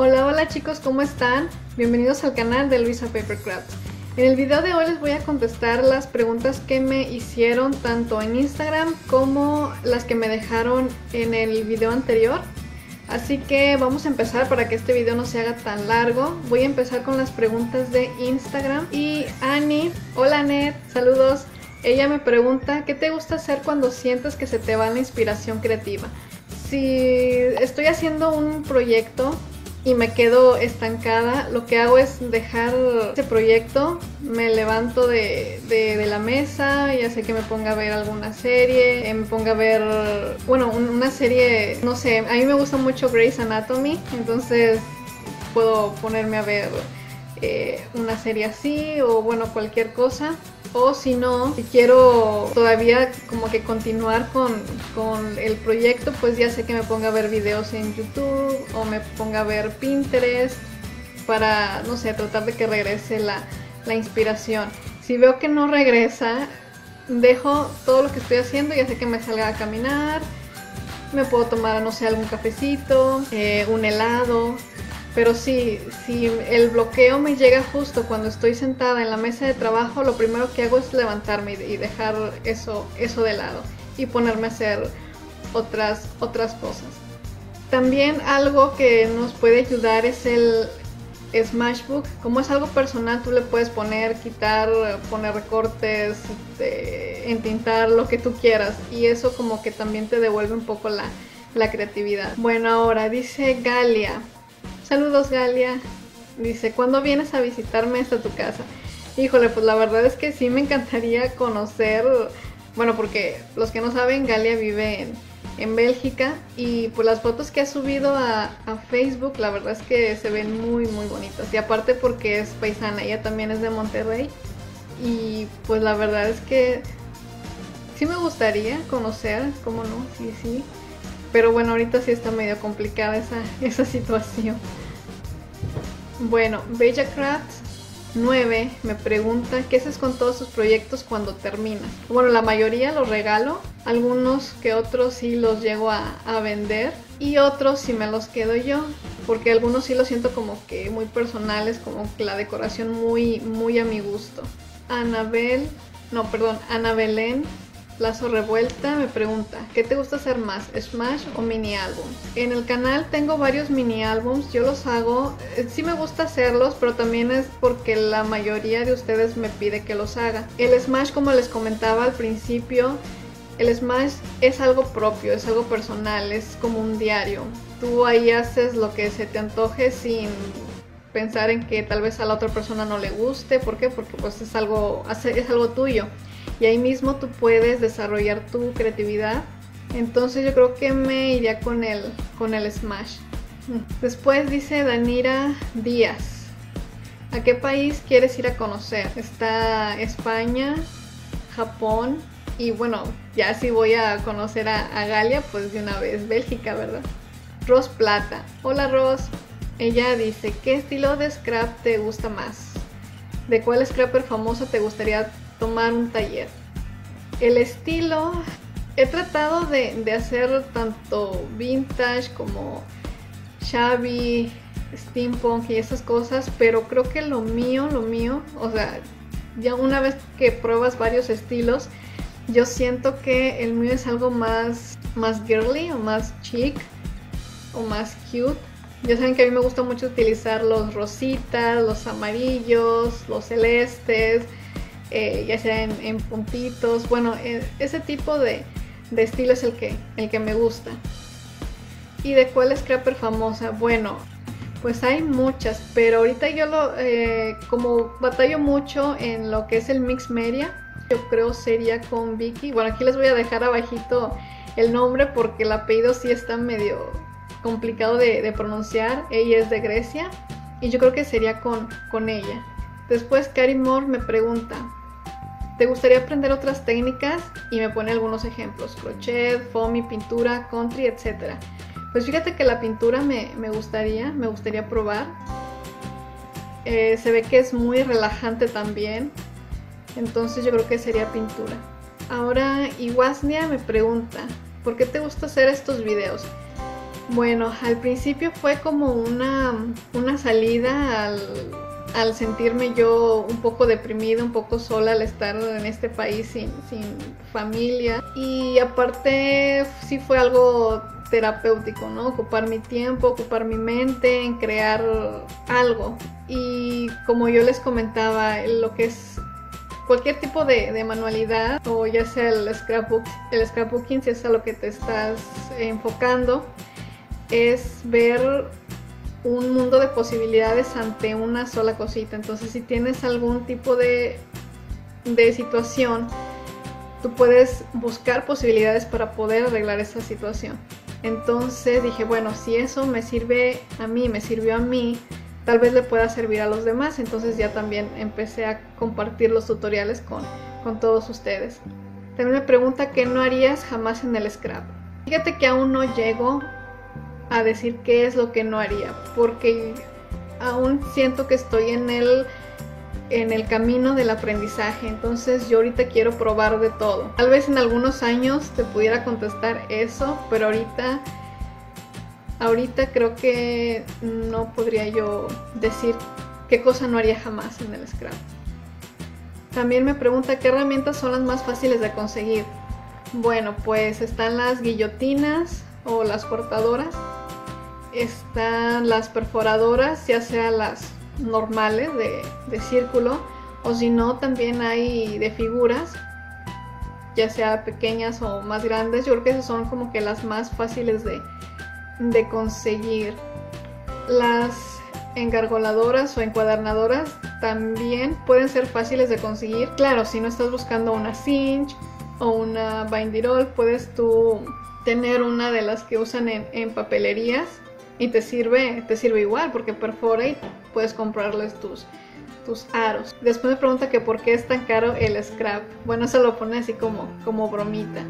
Hola, hola chicos, ¿cómo están? Bienvenidos al canal de Luisa PaperCrafts. En el video de hoy les voy a contestar las preguntas que me hicieron tanto en Instagram como las que me dejaron en el video anterior. Así que vamos a empezar para que este video no se haga tan largo. Voy a empezar con las preguntas de Instagram. Y Ani, hola Net, saludos. Ella me pregunta, ¿qué te gusta hacer cuando sientes que se te va la inspiración creativa? Si estoy haciendo un proyecto y me quedo estancada, lo que hago es dejar ese proyecto, me levanto de la mesa, ya sé que me ponga a ver alguna serie, me ponga a ver, bueno, una serie, no sé, a mí me gusta mucho Grey's Anatomy, entonces puedo ponerme a ver una serie así o bueno, cualquier cosa. O si no, si quiero todavía como que continuar con el proyecto, pues ya sé que me ponga a ver videos en YouTube o me ponga a ver Pinterest para, no sé, tratar de que regrese la inspiración. Si veo que no regresa, dejo todo lo que estoy haciendo, ya sé que me salga a caminar, me puedo tomar, no sé, algún cafecito, un helado. Pero si el bloqueo me llega justo cuando estoy sentada en la mesa de trabajo, lo primero que hago es levantarme y dejar eso de lado y ponerme a hacer otras cosas. También algo que nos puede ayudar es el Smashbook. Como es algo personal, tú le puedes poner, quitar, poner recortes, entintar, lo que tú quieras. Y eso como que también te devuelve un poco la creatividad. Bueno, ahora dice Galia. Saludos Galia, dice, ¿cuándo vienes a visitarme hasta tu casa? Híjole, pues la verdad es que sí me encantaría conocer, bueno, porque los que no saben, Galia vive en Bélgica y pues las fotos que ha subido a Facebook, la verdad es que se ven muy, muy bonitas. Y aparte porque es paisana, ella también es de Monterrey y pues la verdad es que sí me gustaría conocer, ¿cómo no? Sí, sí. Pero bueno, ahorita sí está medio complicada esa situación. Bueno, BellaCrafts9 me pregunta, ¿qué haces con todos tus proyectos cuando terminas? Bueno, la mayoría los regalo, algunos que otros sí los llego a vender y otros sí me los quedo yo, porque algunos sí los siento como que muy personales, como que la decoración muy, muy a mi gusto. Ana Belén Lazo Revuelta me pregunta, ¿qué te gusta hacer más, Smash o mini álbum? En el canal tengo varios mini álbums, yo los hago, sí me gusta hacerlos, pero también es porque la mayoría de ustedes me pide que los haga. El Smash, como les comentaba al principio, el Smash es algo propio, es algo personal, es como un diario. Tú ahí haces lo que se te antoje sin pensar en que tal vez a la otra persona no le guste. ¿Por qué? Porque pues es algo tuyo. Y ahí mismo tú puedes desarrollar tu creatividad. Entonces yo creo que me iría con el Smash. Después dice Danira Díaz, ¿a qué país quieres ir a conocer? Está España, Japón y bueno, ya si voy a conocer a Galia, pues de una vez Bélgica, ¿verdad? Ros Plata, hola Ros. Ella dice, ¿qué estilo de scrap te gusta más? ¿De cuál scrapper famoso te gustaría tomar un taller? El estilo, he tratado de hacer tanto vintage como shabby, steampunk y esas cosas, pero creo que lo mío, o sea, ya una vez que pruebas varios estilos, yo siento que el mío es algo más girly o más chic o más cute. Ya saben que a mí me gusta mucho utilizar los rositas, los amarillos, los celestes, ya sea en puntitos. Bueno, ese tipo de estilo es el que me gusta. ¿Y de cuál scrapper famosa? Bueno, pues hay muchas, pero ahorita yo como batallo mucho en lo que es el mix media, yo creo sería con Vicky. Bueno, aquí les voy a dejar abajito el nombre porque el apellido sí está medio complicado de pronunciar. Ella es de Grecia y yo creo que sería con ella. Después Cari Moore me pregunta, ¿te gustaría aprender otras técnicas? Y me pone algunos ejemplos, crochet, foamy, pintura, country, etc. Pues fíjate que la pintura me gustaría probar. Se ve que es muy relajante también, entonces yo creo que sería pintura. Ahora Iwasnia me pregunta, ¿por qué te gusta hacer estos videos? Bueno, al principio fue como una salida al sentirme yo un poco deprimida, un poco sola al estar en este país sin familia. Y aparte sí fue algo terapéutico, ¿no? Ocupar mi tiempo, ocupar mi mente en crear algo. Y como yo les comentaba, lo que es cualquier tipo de manualidad, o ya sea el scrapbooking, si es a lo que te estás enfocando, es ver un mundo de posibilidades ante una sola cosita. Entonces, si tienes algún tipo de situación, tú puedes buscar posibilidades para poder arreglar esa situación. Entonces dije, bueno, si eso me sirve a mí, me sirvió a mí, tal vez le pueda servir a los demás. Entonces ya también empecé a compartir los tutoriales con todos ustedes. También me pregunta, ¿qué no harías jamás en el scrap? Fíjate que aún no llego a decir qué es lo que no haría, porque aún siento que estoy en el camino del aprendizaje. Entonces yo ahorita quiero probar de todo. Tal vez en algunos años te pudiera contestar eso, pero ahorita creo que no podría yo decir qué cosa no haría jamás en el scrap. También me pregunta, ¿qué herramientas son las más fáciles de conseguir? Bueno, pues están las guillotinas o las cortadoras, están las perforadoras, ya sea las normales de círculo, o si no también hay de figuras, ya sea pequeñas o más grandes. Yo creo que esas son como que las más fáciles de conseguir. Las engargoladoras o encuadernadoras también pueden ser fáciles de conseguir. Claro, si no estás buscando una cinch o una bindirol, puedes tú tener una de las que usan en papelerías y te sirve igual, porque perfora y puedes comprarles tus aros. Después me pregunta que por qué es tan caro el scrap. Bueno, eso lo pone así como bromita.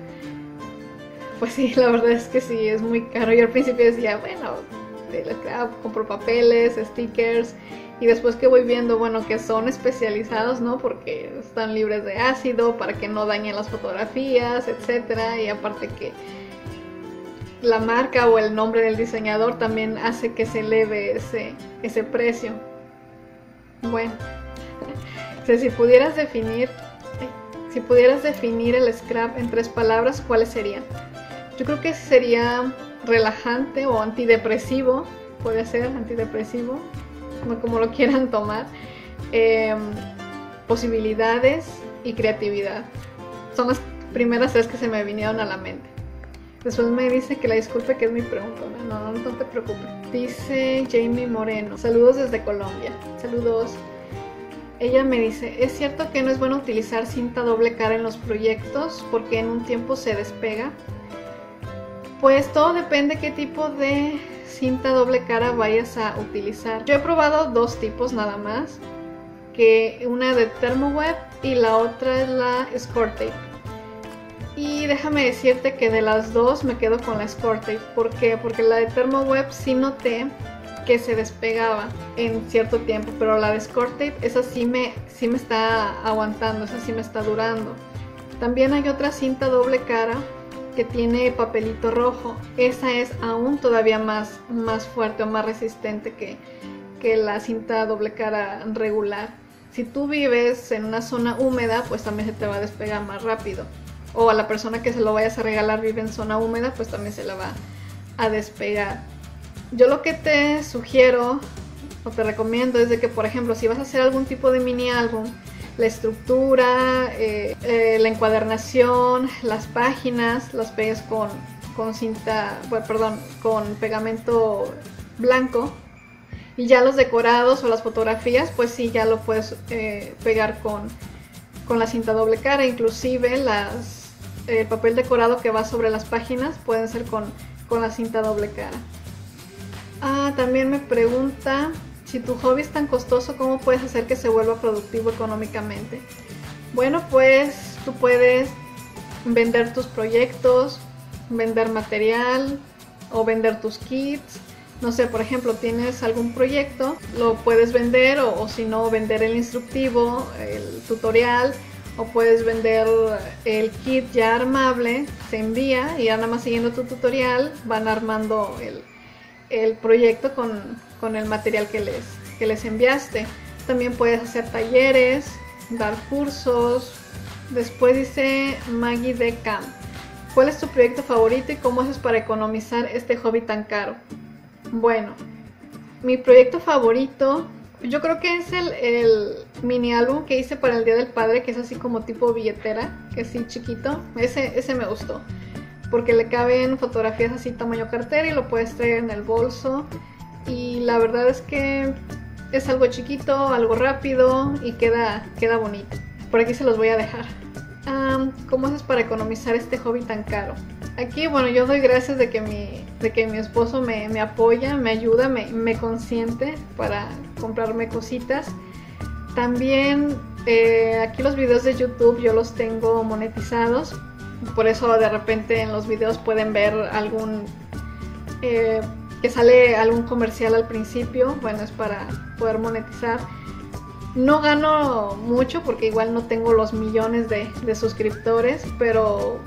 Pues sí, la verdad es que sí, es muy caro. Yo al principio decía, bueno, el scrap, compro papeles, stickers, y después que voy viendo, bueno, que son especializados, ¿no? Porque están libres de ácido para que no dañen las fotografías, etcétera. Y aparte que la marca o el nombre del diseñador también hace que se eleve ese precio. Bueno, o sea, si pudieras definir el scrap en 3 palabras, ¿cuáles serían? Yo creo que sería relajante o antidepresivo, puede ser antidepresivo, como lo quieran tomar. Posibilidades y creatividad son las primeras 3 que se me vinieron a la mente. Después me dice que la disculpe, que es mi pregunta. No te preocupes. Dice Jamie Moreno, saludos desde Colombia. Saludos. Ella me dice, ¿es cierto que no es bueno utilizar cinta doble cara en los proyectos porque en un tiempo se despega? Pues todo depende qué tipo de cinta doble cara vayas a utilizar. Yo he probado 2 tipos nada más, que una de Thermoweb y la otra es la Score Tape. Y déjame decirte que de las 2 me quedo con la Score Tape. ¿Por qué? Porque la de Thermoweb sí noté que se despegaba en cierto tiempo, pero la de Score Tape, esa sí me está aguantando, esa sí me está durando. También hay otra cinta doble cara que tiene papelito rojo. Esa es aún todavía más fuerte o más resistente que la cinta doble cara regular. Si tú vives en una zona húmeda, pues también se te va a despegar más rápido. O a la persona que se lo vayas a regalar vive en zona húmeda, pues también se la va a despegar. Yo lo que te sugiero o te recomiendo es de que, por ejemplo, si vas a hacer algún tipo de mini álbum, la estructura, la encuadernación, las páginas, las pegues con pegamento blanco, y ya los decorados o las fotografías, pues sí, ya lo puedes pegar con la cinta doble cara. Inclusive el papel decorado que va sobre las páginas pueden ser con la cinta doble cara. También me pregunta, si tu hobby es tan costoso, ¿cómo puedes hacer que se vuelva productivo económicamente? Bueno, pues tú puedes vender tus proyectos, vender material o vender tus kits. No sé, por ejemplo, tienes algún proyecto, lo puedes vender o si no, vender el instructivo, el tutorial, o puedes vender el kit ya armable, se envía y ya nada más siguiendo tu tutorial van armando el proyecto con el material que les enviaste. También puedes hacer talleres, dar cursos. Después dice Maggie de Camp, ¿cuál es tu proyecto favorito y cómo haces para economizar este hobby tan caro? Bueno, mi proyecto favorito, yo creo que es el mini álbum que hice para el Día del Padre, que es así como tipo billetera, que es así chiquito. Ese me gustó, porque le caben fotografías así tamaño cartera y lo puedes traer en el bolso. Y la verdad es que es algo chiquito, algo rápido y queda bonito. Por aquí se los voy a dejar. ¿Cómo haces para economizar este hobby tan caro? Aquí, bueno, yo doy gracias de que mi esposo me apoya, me ayuda, me consiente para comprarme cositas. También aquí los videos de YouTube yo los tengo monetizados, por eso de repente en los videos pueden ver algún que sale algún comercial al principio. Bueno, es para poder monetizar. No gano mucho porque igual no tengo los millones de suscriptores, pero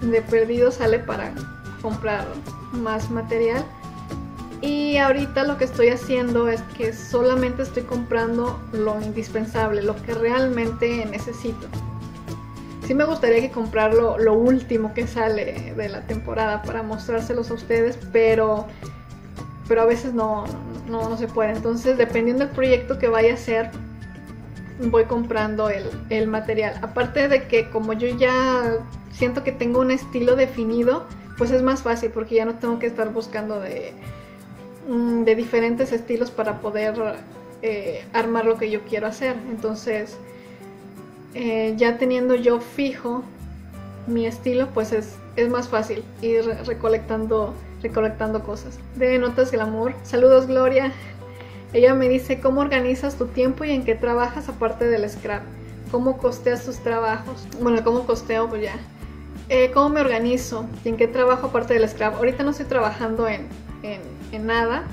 de perdido sale para comprar más material. Y ahorita lo que estoy haciendo es que solamente estoy comprando lo indispensable, lo que realmente necesito. Sí me gustaría que comprar lo último que sale de la temporada para mostrárselos a ustedes, pero a veces no se puede. Entonces, dependiendo del proyecto que vaya a hacer, voy comprando el material. Aparte de que como yo ya siento que tengo un estilo definido, pues es más fácil porque ya no tengo que estar buscando de diferentes estilos para poder armar lo que yo quiero hacer. Entonces, ya teniendo yo fijo mi estilo, pues es más fácil ir recolectando cosas. De Notas Glamour, saludos Gloria. Ella me dice, ¿cómo organizas tu tiempo y en qué trabajas aparte del scrap? ¿Cómo costeas tus trabajos? Bueno, ¿cómo costeo? Pues ya. ¿Cómo me organizo y en qué trabajo aparte del scrap? Ahorita no estoy trabajando en nada.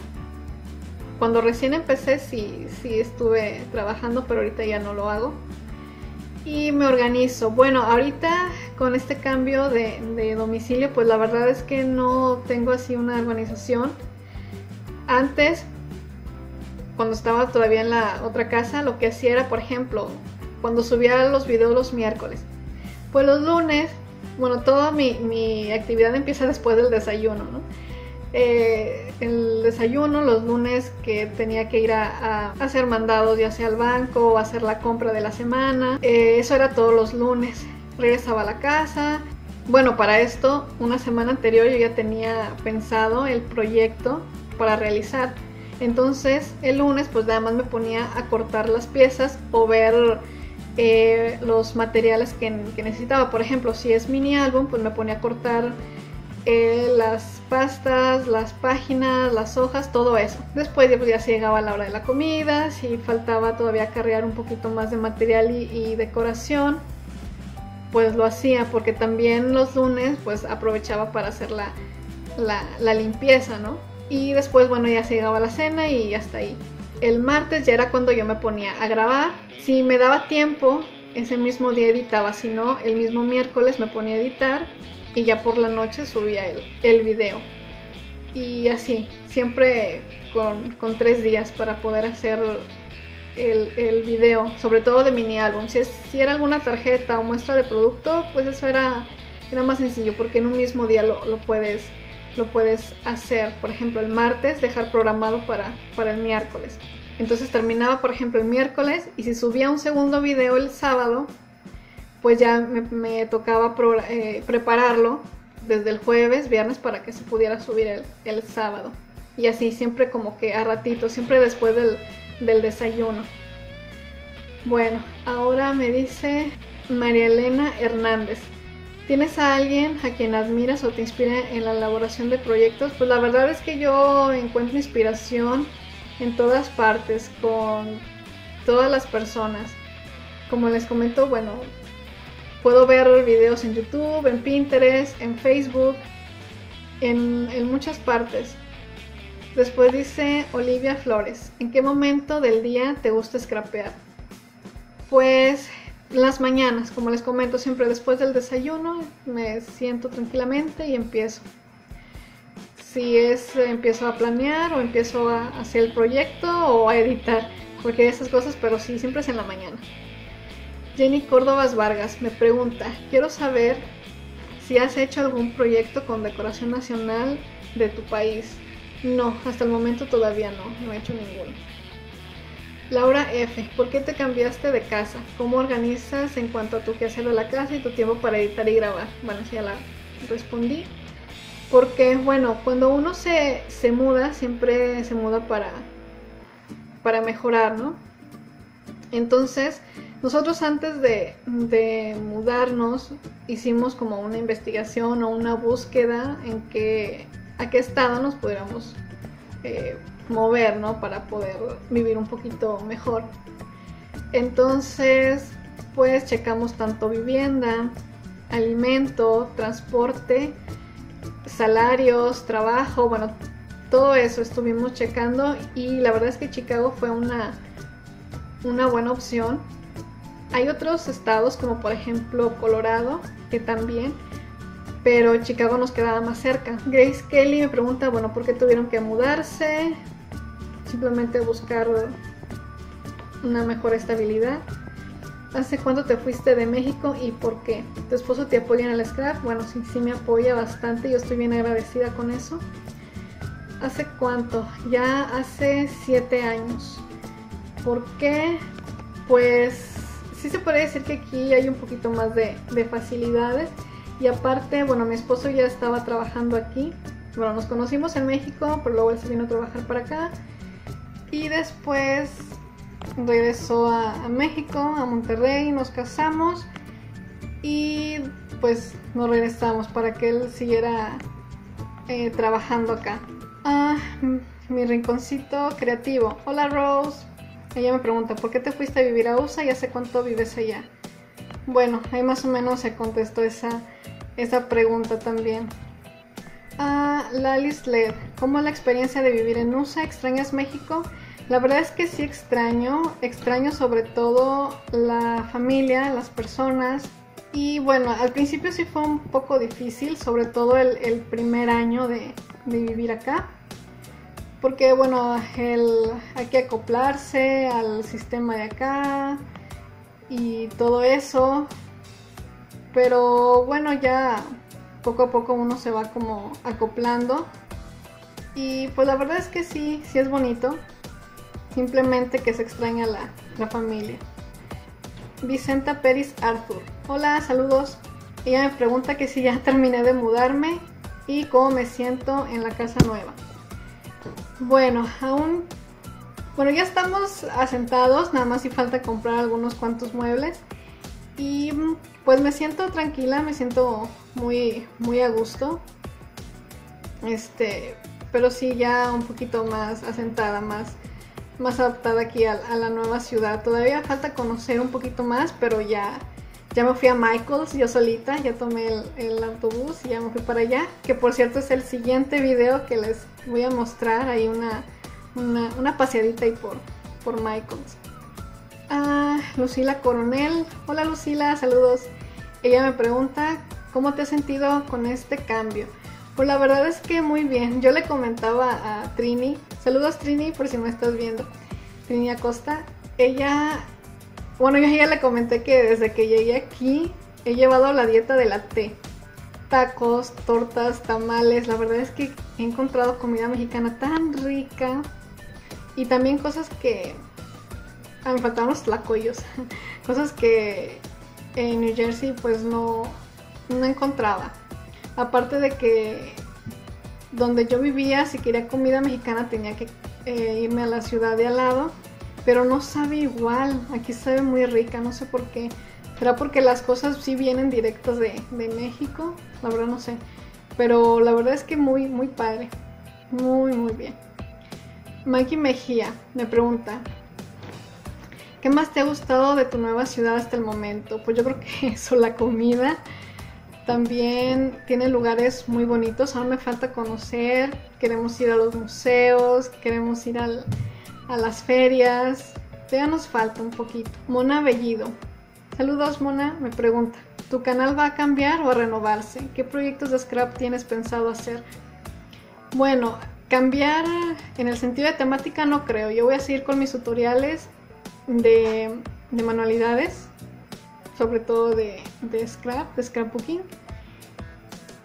Cuando recién empecé sí estuve trabajando, pero ahorita ya no lo hago. Y me organizo. Bueno, ahorita con este cambio de domicilio, pues la verdad es que no tengo así una organización. Antes, cuando estaba todavía en la otra casa, lo que hacía era, por ejemplo, cuando subía los videos los miércoles, pues los lunes, bueno, toda mi actividad empieza después del desayuno, ¿no? El desayuno, los lunes que tenía que ir a hacer mandados, ya sea al banco o hacer la compra de la semana, eso era todos los lunes. Regresaba a la casa. Bueno, para esto, una semana anterior yo ya tenía pensado el proyecto para realizar. Entonces el lunes pues nada más me ponía a cortar las piezas o ver los materiales que necesitaba. Por ejemplo, si es mini álbum, pues me ponía a cortar las pastas, las páginas, las hojas, todo eso. Después pues, ya se llegaba la hora de la comida, si faltaba todavía acarrear un poquito más de material y decoración, pues lo hacía, porque también los lunes pues aprovechaba para hacer la limpieza, ¿no? Y después, bueno, ya se llegaba la cena y hasta ahí. El martes ya era cuando yo me ponía a grabar. Si me daba tiempo, ese mismo día editaba. Si no, el mismo miércoles me ponía a editar y ya por la noche subía el video. Y así, siempre con 3 días para poder hacer el video, sobre todo de mini álbum. Si era alguna tarjeta o muestra de producto, pues eso era más sencillo, porque en un mismo día lo puedes hacer. Por ejemplo, el martes dejar programado para el miércoles. Entonces terminaba, por ejemplo, el miércoles, y si subía un segundo video el sábado, pues ya me tocaba prepararlo desde el jueves, viernes, para que se pudiera subir el sábado. Y así siempre como que a ratito, siempre después del desayuno. Bueno, ahora me dice María Elena Hernández, ¿tienes a alguien a quien admiras o te inspira en la elaboración de proyectos? Pues la verdad es que yo encuentro inspiración en todas partes, con todas las personas. Como les comento, bueno, puedo ver videos en YouTube, en Pinterest, en Facebook, en muchas partes. Después dice Olivia Flores, ¿en qué momento del día te gusta scrapear? Pues Las mañanas, como les comento, siempre después del desayuno me siento tranquilamente y empiezo. Si es, empiezo a planear o empiezo a hacer el proyecto o a editar, cualquiera de esas cosas, pero sí, siempre es en la mañana. Jenny Córdobas Vargas me pregunta, quiero saber si has hecho algún proyecto con decoración nacional de tu país. No, hasta el momento todavía no he hecho ninguno. Laura F. ¿Por qué te cambiaste de casa? ¿Cómo organizas en cuanto a tu quehacer de la casa y tu tiempo para editar y grabar? Bueno, ya la respondí. Porque, bueno, cuando uno se muda, siempre se muda para mejorar, ¿no? Entonces, nosotros antes de mudarnos, hicimos como una investigación o una búsqueda en que, a qué estado nos pudiéramos mover, ¿no? Para poder vivir un poquito mejor. Entonces, pues checamos tanto vivienda, alimento, transporte, salarios, trabajo, bueno, todo eso estuvimos checando y la verdad es que Chicago fue una buena opción. Hay otros estados como por ejemplo Colorado que también, pero Chicago nos quedaba más cerca. Grace Kelly me pregunta, bueno, ¿por qué tuvieron que mudarse? Simplemente buscar una mejor estabilidad. ¿Hace cuánto te fuiste de México y por qué? ¿Tu esposo te apoya en el scrap? Bueno, sí, sí me apoya bastante, yo estoy bien agradecida con eso. ¿Hace cuánto? Ya hace 7 años. ¿Por qué? Pues sí se puede decir que aquí hay un poquito más de facilidades. Y aparte, bueno, mi esposo ya estaba trabajando aquí. Bueno, nos conocimos en México, pero luego él se vino a trabajar para acá. Y después regresó a México, a Monterrey, nos casamos y pues nos regresamos para que él siguiera trabajando acá. Ah, mi rinconcito creativo. Hola Rose. Ella me pregunta, ¿por qué te fuiste a vivir a USA y hace cuánto vives allá? Bueno, ahí más o menos se contestó esa pregunta también. Ah, Lali Sled, ¿cómo es la experiencia de vivir en USA? ¿Extrañas México? La verdad es que sí extraño sobre todo la familia, las personas. Y bueno, al principio sí fue un poco difícil, sobre todo el primer año de vivir acá. Porque bueno, hay que acoplarse al sistema de acá y todo eso. Pero bueno, ya poco a poco uno se va como acoplando. Y pues la verdad es que sí, sí es bonito. Simplemente que se extraña la familia. Vicenta Pérez Arthur. Hola, saludos. Ella me pregunta que si ya terminé de mudarme y cómo me siento en la casa nueva. Bueno, bueno, ya estamos asentados, nada más si falta comprar algunos cuantos muebles. Y pues me siento tranquila, me siento muy, muy a gusto. Pero sí ya un poquito más asentada, más adaptada aquí a la nueva ciudad. Todavía falta conocer un poquito más, pero ya me fui a Michael's yo solita, ya tomé el autobús y ya me fui para allá, que por cierto es el siguiente video que les voy a mostrar, hay una paseadita ahí por Michael's. Ah, Lucila Coronel, hola Lucila, saludos. Ella me pregunta, ¿cómo te has sentido con este cambio? Pues la verdad es que muy bien. Yo le comentaba a Trini, saludos Trini por si me estás viendo, Trini Acosta, yo ya le comenté que desde que llegué aquí he llevado la dieta de la T, tacos, tortas, tamales. La verdad es que he encontrado comida mexicana tan rica y también cosas que me faltaban, los tlacoyos, cosas que en New Jersey pues no encontraba. Aparte de que donde yo vivía, si quería comida mexicana tenía que irme a la ciudad de al lado, pero no sabe igual, aquí sabe muy rica, no sé por qué. ¿Será porque las cosas sí vienen directas de México? La verdad no sé, pero la verdad es que muy, muy padre, muy, muy bien. Maggie Mejía me pregunta, ¿qué más te ha gustado de tu nueva ciudad hasta el momento? Pues yo creo que eso, la comida. También tiene lugares muy bonitos, aún me falta conocer, queremos ir a los museos, queremos ir a las ferias, ya nos falta un poquito. Mona Bellido, Saludos, Mona, me pregunta, ¿tu canal va a cambiar o a renovarse? ¿Qué proyectos de scrap tienes pensado hacer? Bueno, cambiar en el sentido de temática no creo. Yo voy a seguir con mis tutoriales de manualidades, sobre todo de scrap, de scrapbooking.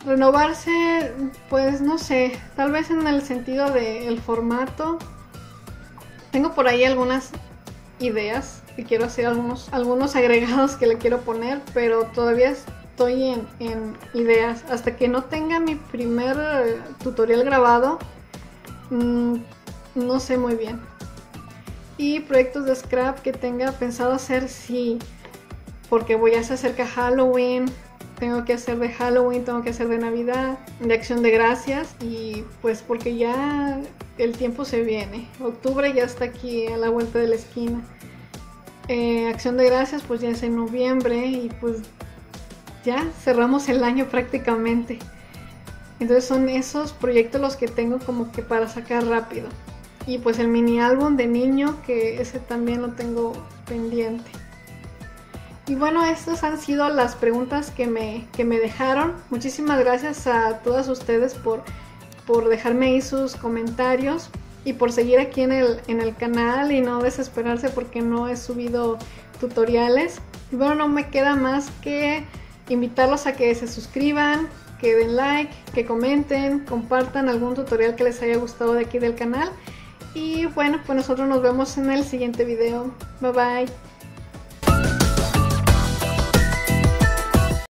Renovarse, pues no sé, tal vez en el sentido del formato. Tengo por ahí algunas ideas que quiero hacer, algunos agregados que le quiero poner, pero todavía estoy en ideas. Hasta que no tenga mi primer tutorial grabado, no sé muy bien. Y proyectos de scrap que tenga pensado hacer, sí, porque voy a hacer cerca Halloween. Tengo que hacer de Halloween, tengo que hacer de Navidad, de Acción de Gracias, y pues porque ya el tiempo se viene. Octubre ya está aquí a la vuelta de la esquina. Acción de Gracias pues ya es en noviembre y pues ya cerramos el año prácticamente. Entonces son esos proyectos los que tengo como que para sacar rápido. Y pues el mini álbum de niño, que ese también lo tengo pendiente. Y bueno, estas han sido las preguntas que me dejaron. Muchísimas gracias a todas ustedes por dejarme ahí sus comentarios y por seguir aquí en el canal y no desesperarse porque no he subido tutoriales. Y bueno, no me queda más que invitarlos a que se suscriban, que den like, que comenten, compartan algún tutorial que les haya gustado de aquí del canal. Y bueno, pues nosotros nos vemos en el siguiente video. Bye bye.